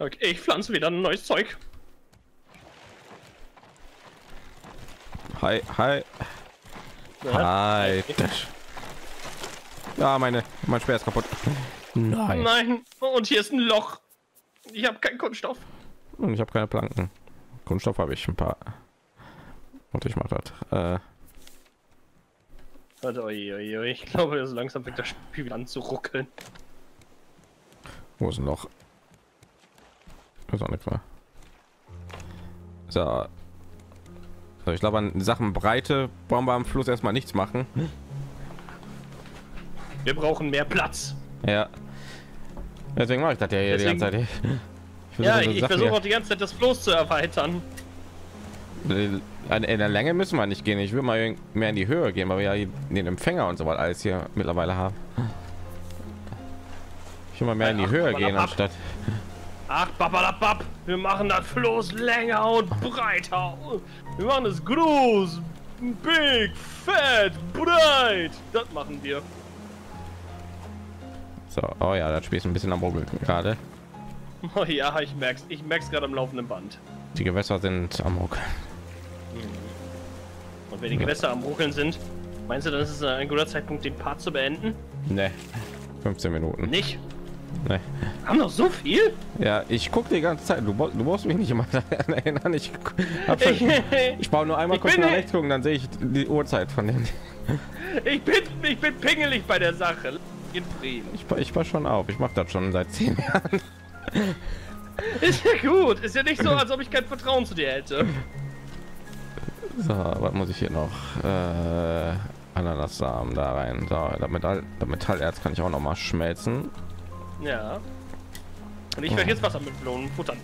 Okay, ich pflanze wieder ein neues Zeug. Hi, hi. Hi. Ja, mein Speer ist kaputt. Nein. Nein. Und hier ist ein Loch. Ich habe keinen Kunststoff und ich habe keine Planken. Kunststoff habe ich ein paar und ich mache das. Warte, ich glaube, das ist langsam weg, das Spiel anzuruckeln. Wo ist ein Loch? Das ist auch nicht wahr. So. So, ich glaube, an Sachen Breite brauchen wir am Fluss erstmal nichts machen. Wir brauchen mehr Platz. Ja. Deswegen mache ich das ja hier die ganze Zeit. Ich versuche auch die ganze Zeit das Floß zu erweitern. In der Länge müssen wir nicht gehen. Ich will mal mehr in die Höhe gehen, weil wir ja den Empfänger und so weiter alles hier mittlerweile haben. Ich will mal mehr in die Höhe gehen anstatt. Ach, bababab. Wir machen das Floß länger und breiter. Wir machen es groß, big, fett, breit. Das machen wir. So, oh ja, das Spiel ist ein bisschen am Ruckeln gerade. Oh ja, ich merk's gerade am laufenden Band. Die Gewässer sind am Ruckeln. Und wenn die Gewässer am Ruckeln sind, meinst du, das ist ein guter Zeitpunkt, den Part zu beenden? Ne. 15 Minuten. Nicht? Ne. Haben noch so viel? Ja, ich guck die ganze Zeit. Du brauchst mich nicht immer daran erinnern. Ich baue nur einmal kurz nach rechts gucken, dann sehe ich die Uhrzeit von denen. Ich bin pingelig bei der Sache. In Frieden. Ich pass schon auf. Ich mache das schon seit 10 Jahren. Ist ja gut. Ist ja nicht so, als ob ich kein Vertrauen zu dir hätte. So, was muss ich hier noch? Ananassamen da rein. So, das Metallerz kann ich auch noch mal schmelzen. Ja. Und ich werde jetzt Wasser mit Blumen futtern.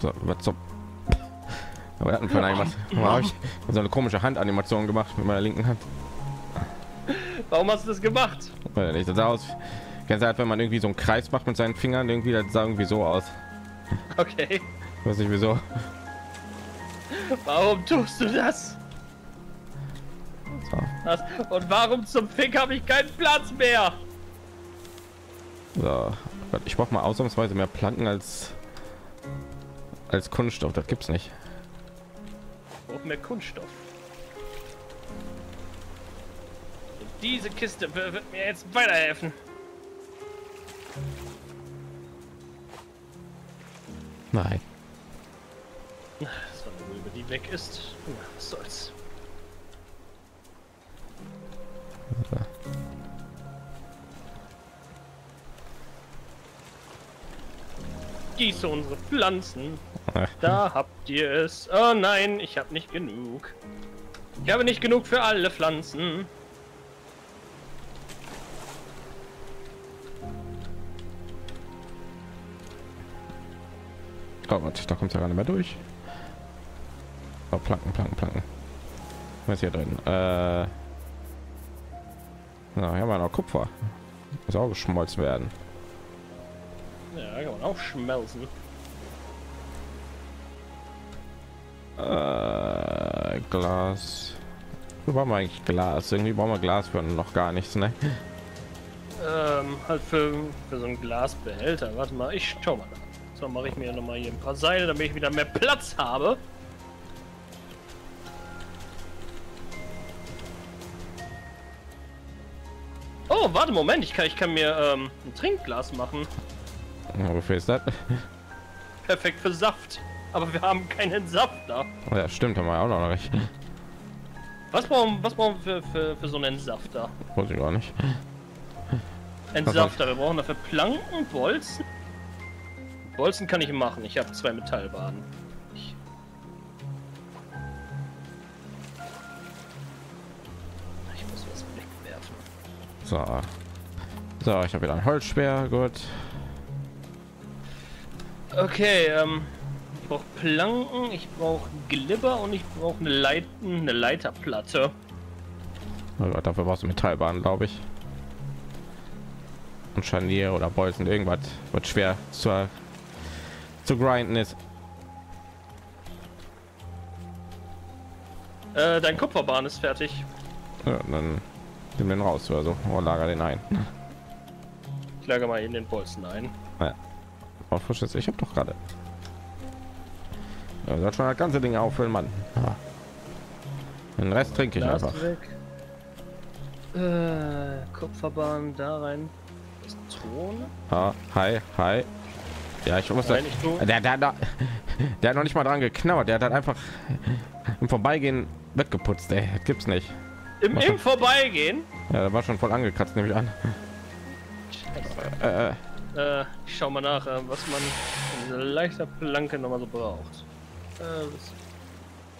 So, was zum... Aber hatten von irgendwas. Warum habe ich so eine komische Handanimation gemacht mit meiner linken Hand? Warum hast du das gemacht? Weil ich das aus. Ganz halt, wenn man irgendwie so einen Kreis macht mit seinen Fingern, irgendwie das sah irgendwie so aus. Okay. Weiß nicht wieso. Warum tust du das? So. Und warum zum Fick habe ich keinen Platz mehr? So. Ich brauche mal ausnahmsweise mehr Planken als Kunststoff. Das gibt's nicht. Braucht mehr Kunststoff. Und diese Kiste wird mir jetzt weiterhelfen. Nein. Das war nur, über die weg ist. Na, was soll's. Gieße unsere Pflanzen. Da habt ihr es. Oh nein, ich habe nicht genug. Ich habe nicht genug für alle Pflanzen. Oh Gott, da kommt ja gar nicht mehr durch. Oh, Planken. Was ist hier drin? Na, hier haben wir noch Kupfer. Muss auch geschmolzen werden. Ja, kann man auch schmelzen. Glas. Wo brauchen wir eigentlich Glas? Irgendwie brauchen wir Glas für noch gar nichts, ne? Halt für so einen Glasbehälter. Warte mal, ich schau mal. So mache ich mir noch mal hier ein paar Seile, damit ich wieder mehr Platz habe. Oh, warte, Moment, ich kann mir ein Trinkglas machen. Wofür ist das? Perfekt für Saft. Aber wir haben keinen Saft da. Oh ja, stimmt, haben wir auch noch nicht. Was brauchen wir für so einen Safter? Weiß ich gar nicht. Entsafter, wir brauchen dafür Planken, Bolzen. Bolzen kann ich machen, ich habe 2 Metallbahnen. Ich muss was wegwerfen. So, ich habe wieder ein Holzspeer, gut. Okay, ich brauche Planken, ich brauche Glibber und ich brauche eine Leiterplatte. Oh Gott, dafür brauchst du Metallbahnen, glaube ich. Und Scharnier oder Bolzen, irgendwas, was schwer zu grinden ist. Dein Kupferbahn ist fertig. Ja, dann nimm den raus oder so. Oh, lager den ein. Ich lager mal in den Bolzen ein. Ja. Oh, frisches, ich habe doch gerade. Da sollte schon das ganze Ding auffüllen, Mann. Ah. Den Rest trinke ich einfach. Kupferbahn da rein. Das Ton. Ah, hi. Ja, ich muss das. Der hat noch nicht mal dran geknabbert. Der hat halt einfach im Vorbeigehen weggeputzt. Ey, das gibt's nicht. Im Vorbeigehen? Ja, da war schon voll angekratzt, nehme ich an. Ich schau mal nach, was man in dieser Leiterplanke noch mal so braucht.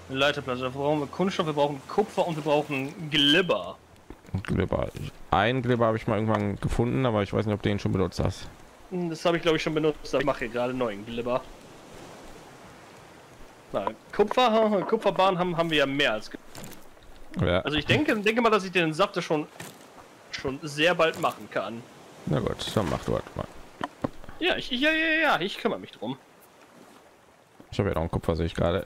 Eine Leiterplatte, da brauchen wir Kunststoff, wir brauchen Kupfer und wir brauchen Glibber. Ein Glibber habe ich mal irgendwann gefunden, aber ich weiß nicht, ob du den schon benutzt hast. Das habe ich, glaube ich, schon benutzt. Ich mache hier gerade neuen Glibber. Nein, Kupferbahn haben wir ja mehr als. Ja. Also ich denke mal, dass ich den Saft schon sehr bald machen kann. Na gut, dann mach du halt mal. Ja, ich kümmere mich drum. Ich habe ja noch einen Kupfer, sehe ich gerade.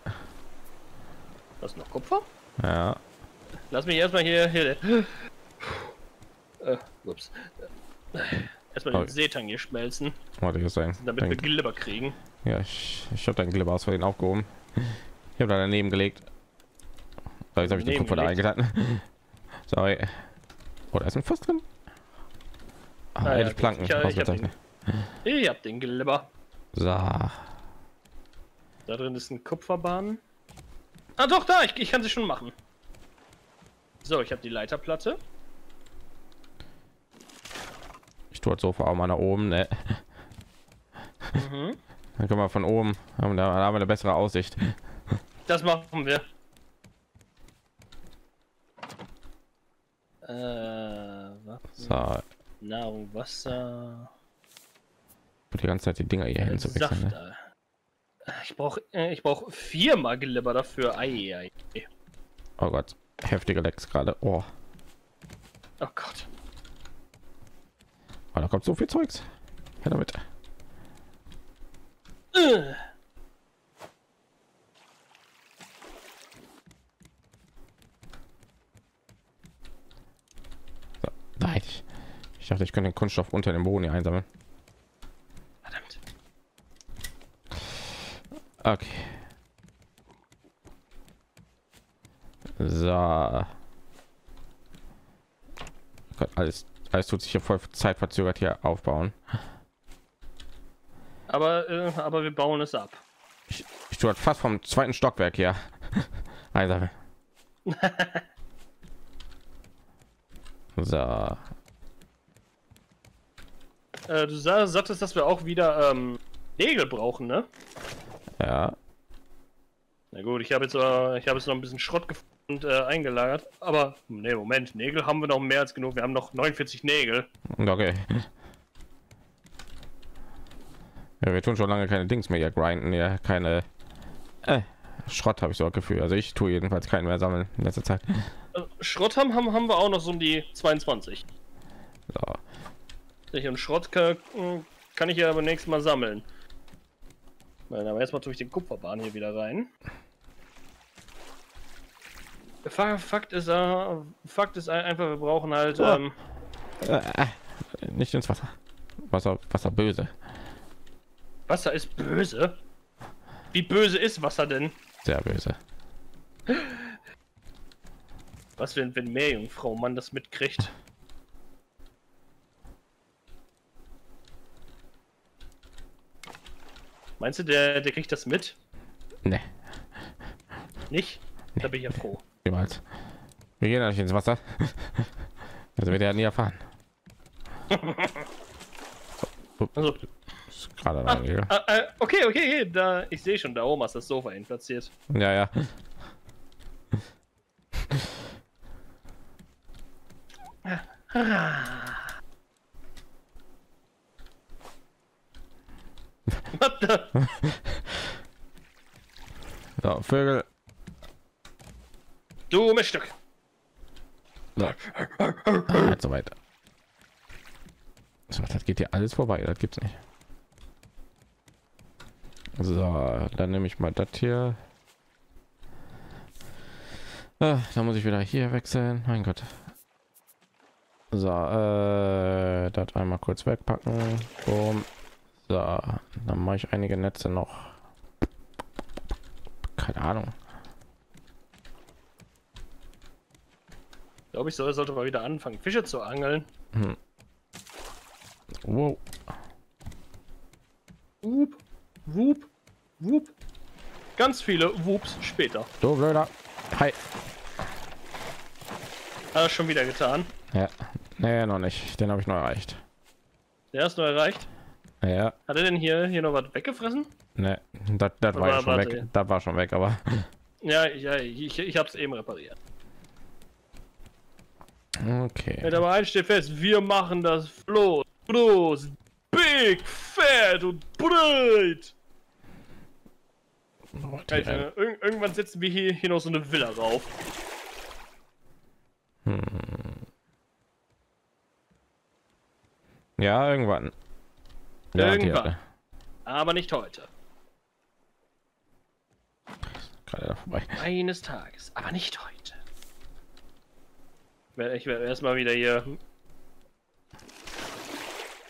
Das ist noch Kupfer? Ja. Lass mich erstmal ups. Erstmal den Seetang hier schmelzen. Wollte ich das sagen. Damit wir Glibber kriegen. Ja, ich habe dein Glibber aus Versehen aufgehoben. Ich habe da daneben gelegt. So, jetzt habe ich die Kupfer da eingetan. Sorry. Oh, da ist ein Fuß drin. Ah, ja, hätte ich Planken. Ich hab den Glibber. So. Da drin ist ein Kupferbahn. Ah doch, da! Ich kann sie schon machen. So, ich habe die Leiterplatte. Ich tue das Sofa auch mal nach oben, ne? Mhm. Dann können wir von oben haben, da haben wir eine bessere Aussicht. Das machen wir. So. Nahrung, Wasser. Und die ganze Zeit die Dinger hier hin zu wechseln, ne? Ich brauche 4 mal Glibber dafür. Ei, ei. Oh Gott, heftiger Lex gerade. Oh. Oh Gott. Oh, da kommt so viel Zeugs. Ja, damit. So, nein. Ich dachte, ich könnte den Kunststoff unter dem Boden hier einsammeln. Verdammt. Okay. So. Gott, alles tut sich ja voll zeitverzögert hier aufbauen. Aber wir bauen es ab. Ich tue fast vom 2. Stockwerk hier. Einsammeln. So. Du sagtest, dass wir auch wieder Nägel brauchen, ne? Ja. Na gut, ich habe jetzt noch ein bisschen Schrott gefunden und eingelagert. Aber nee, Moment, Nägel haben wir noch mehr als genug. Wir haben noch 49 Nägel. Okay. Ja, wir tun schon lange keine Dings mehr hier grinden, ja, keine Schrott, habe ich so ein Gefühl. Also ich tue jedenfalls keinen mehr sammeln in letzter Zeit. Also, Schrott haben wir auch noch so um die 22. So. Und Schrott kann ich ja beim nächsten Mal sammeln. Nein, aber erstmal tue ich den Kupferbahn hier wieder rein. Fakt ist einfach, wir brauchen halt nicht ins Wasser. Wasser böse. Wasser ist böse? Wie böse ist Wasser denn? Sehr böse. Was wenn Meerjungfrau Mann das mitkriegt? Meinst du, der kriegt das mit? Nee. Nicht? Nee. Da bin ich ja froh. Niemals. Wir gehen ja nicht ins Wasser. Also wird er nie erfahren. Also. Gerade okay, da ich sehe schon, da oben ist das Sofa hin platziert. Ja, ja. So, Vögel. Du Miststück. So. Halt so weiter. So, das geht hier alles vorbei, das gibt's nicht. So, dann nehme ich mal das hier. Da muss ich wieder hier wechseln. Mein Gott. So, das einmal kurz wegpacken. Boom. So, dann mache ich einige Netze noch. Keine Ahnung. Ich glaube, ich sollte mal wieder anfangen, Fische zu angeln. Hm. Wow. Wup, wup, wup. Ganz viele Wups später. Du blöder. Hi. Hat er schon wieder getan? Ja. Nee, noch nicht. Den habe ich noch erreicht. Der ist noch erreicht? Ja. Hat er denn hier noch was weggefressen? Ne, das war ja schon weg. Das war schon weg, aber. Ja, ich habe es eben repariert. Okay. Ja, aber eins steht fest, wir machen das Floß. Groß, big, fett und breit. Oh, irgendwann setzen wir hier noch so eine Villa drauf. Hm. Ja, irgendwann. Irgendwann. Aber nicht heute. Gerade da vorbei. Eines Tages, aber nicht heute. Ich werde erstmal wieder hier.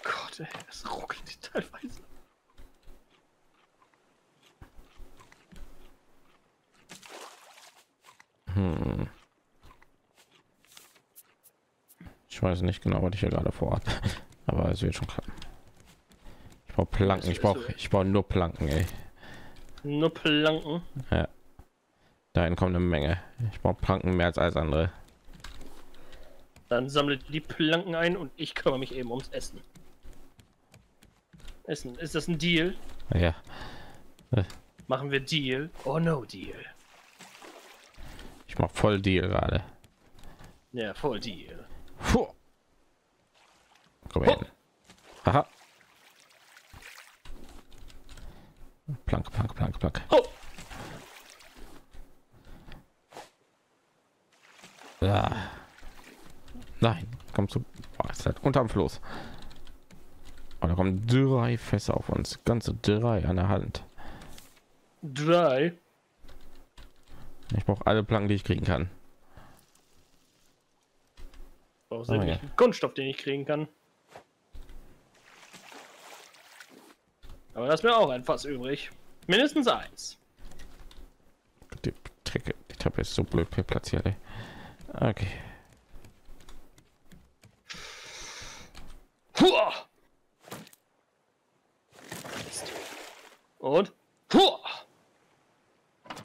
Gott, ey, das ruckelt teilweise. Hm. Ich weiß nicht genau, was ich hier gerade vorhat, aber es wird schon klappen. Ich brauche Planken, ich brauche nur Planken, ey. Nur Planken? Ja. Dahin kommt eine Menge. Ich brauche Planken mehr als alles andere. Dann sammelt die Planken ein und ich kümmere mich eben ums Essen. Essen, ist das ein Deal? Ja. Machen wir Deal? Oh no Deal. Ich mach voll Deal gerade. Ja, voll Deal. Puh. Komm her. Haha. Plank, Plank, Plank, Plank. Oh. Ja. Nein, komm zu. Oh, ist halt unterm Floß. Oh, da kommen 3 Fässer auf uns. Ganze 3 an der Hand. 3? Ich brauche alle Planken, die ich kriegen kann. Brauchst du nicht einen Kunststoff, den ich kriegen kann? Aber das wäre auch ein Fass übrig. Mindestens 1. Die Treppe ist so blöd platziert. Ey. Okay. Huah! Und Huah!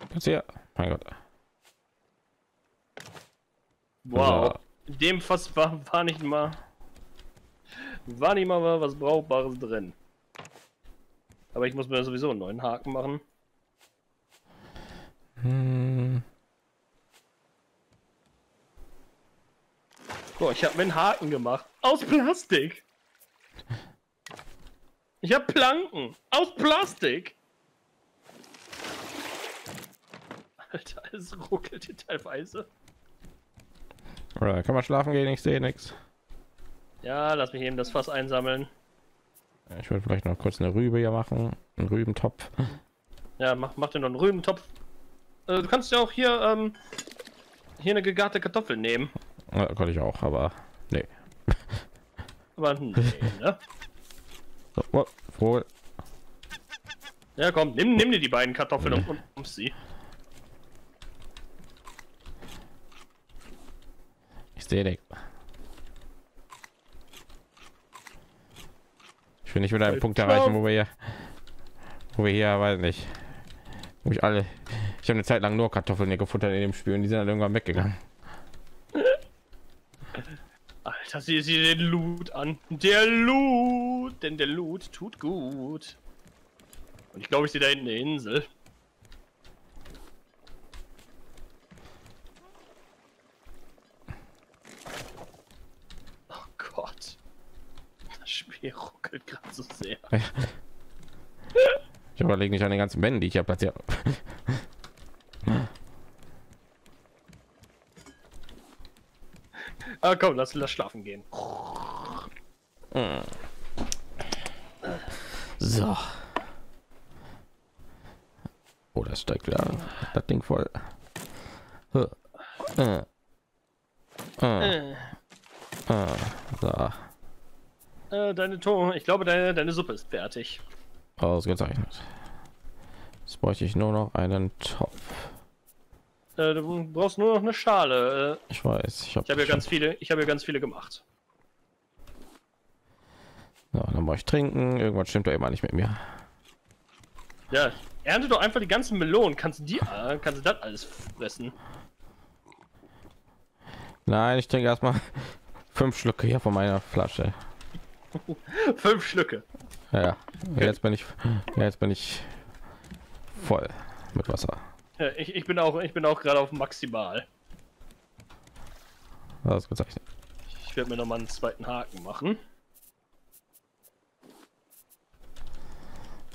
Platziert. Mein Gott. Wow. In dem Fass war nicht mal was Brauchbares drin. Aber ich muss mir sowieso einen neuen Haken machen. Hm. So, ich habe mir einen Haken gemacht. Aus Plastik. Ich habe Planken. Aus Plastik. Alter, es ruckelt teilweise. Oder kann man schlafen gehen? Ich sehe nichts. Ja, lass mich eben das Fass einsammeln. Ich würde vielleicht noch kurz eine Rübe hier machen, einen Rübentopf. Ja, mach dir noch einen Rübentopf. Du kannst ja auch hier eine gegarte Kartoffel nehmen. Ja, konnte ich auch, aber nee. Aber nee, ne? So, oh, ja, komm, nimm dir die beiden Kartoffeln und ump sie. Ich sehe nichts. Ich will nicht mit einem Punkt erreichen, wo wir hier weiß nicht, wo ich alle, ich habe eine Zeit lang nur Kartoffeln hier gefuttert in dem Spiel und die sind dann irgendwann weggegangen. Alter, sieh den Loot an, der Loot, denn der Loot tut gut. Und ich glaube, ich sehe da hinten eine Insel. Hier ruckelt gerade so sehr. Ich überlege nicht an den ganzen Wänden, die ich ja platziert. Ah, komm, lass schlafen gehen. So. Oh, das steigt wieder das Ding voll. So. Deine Ton, ich glaube, deine Suppe ist fertig. Ausgezeichnet. Jetzt bräuchte ich nur noch einen Topf. Du brauchst nur noch eine Schale. Ich weiß, ich habe ja ganz viele. Ich habe ja ganz viele gemacht. Ja, dann brauche ich trinken. Irgendwas stimmt da immer nicht mit mir. Ja, ernte doch einfach die ganzen Melonen. Kannst du das alles fressen? Nein, ich trinke erstmal 5 Schlucke hier von meiner Flasche. 5 Schlücke. Ja, okay. Jetzt bin ich voll mit Wasser. Ja, ich bin auch gerade auf maximal. Das gezeichnet. Ich werde mir noch mal einen zweiten Haken machen.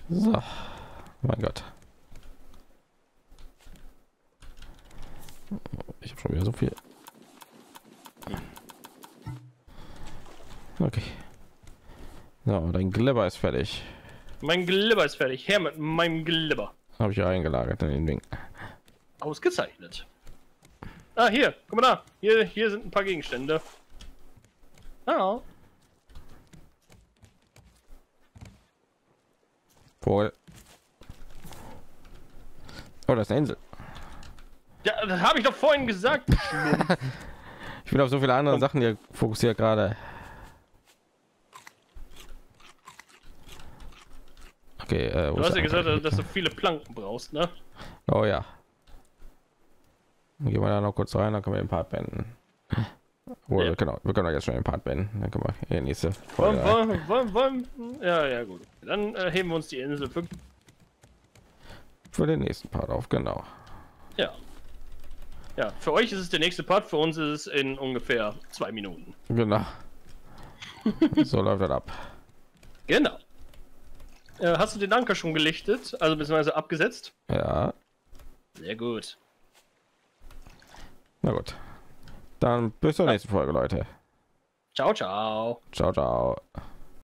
So, mein Gott. Ich habe schon wieder so viel. Okay. So, dein Glibber ist fertig. Mein Glibber ist fertig. Her mit meinem Glibber. Habe ich eingelagert in den Ding. Ausgezeichnet. Ah, hier, guck mal da. Hier sind ein paar Gegenstände. Ah. Wohl. Oh, das ist eine Insel. Ja, das habe ich doch vorhin gesagt. Ich bin auf so viele andere Sachen hier fokussiert gerade. Okay, du hast ja gesagt, dass du viele Planken brauchst, ne? Oh ja. Gehen wir da noch kurz rein, dann können wir den Part beenden. Oh, ja. Genau, wir können jetzt schon den Part beenden. Dann können wir die nächste Folge ja, ja, gut. Dann heben wir uns die Insel für den nächsten Part auf, genau. Ja. Ja, für euch ist es der nächste Part, für uns ist es in ungefähr 2 Minuten. Genau. So läuft das ab. Genau. Hast du den Anker schon gelichtet, also beziehungsweise abgesetzt? Ja. Sehr gut. Na gut. Dann bis zur nächsten Folge, Leute. Ciao, ciao. Ciao, ciao.